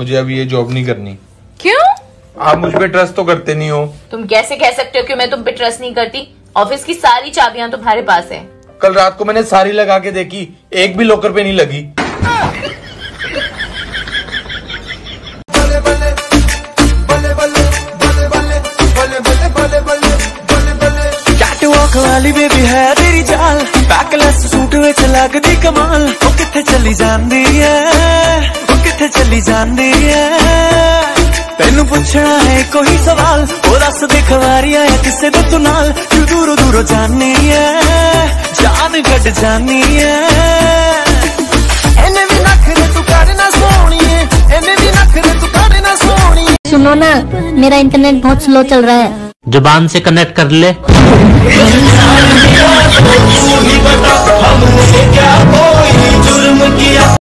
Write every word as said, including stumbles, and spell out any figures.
मुझे अब ये जॉब नहीं करनी। क्यों? आप मुझ पे ट्रस्ट तो करते नहीं हो। तुम कैसे कह सकते हो कि मैं तुम पे ट्रस्ट नहीं करती? ऑफिस की सारी चाबियां तुम्हारे पास है। कल रात को मैंने सारी लगा के देखी, एक भी लॉकर पे नहीं लगी। वाली बेबी है तेरी जाल, बैकलेस सूट विच लगदी कमाल। वो किथे चली जांदी है, वो किथे चली जांदी है। तेनू पूछना है कोई सवाल, वो दस दे खवारियां है किसे दे तू नाल। तू दूरों दूरों जानी है, जान कट जानी है। एने भी नखरे तू कर ना सोनिए, एने भी नखरे तू कर ना सोनिए। सुनो ना, मेरा इंटरनेट बहुत स्लो चल रहा है, जुबान से कनेक्ट कर ले।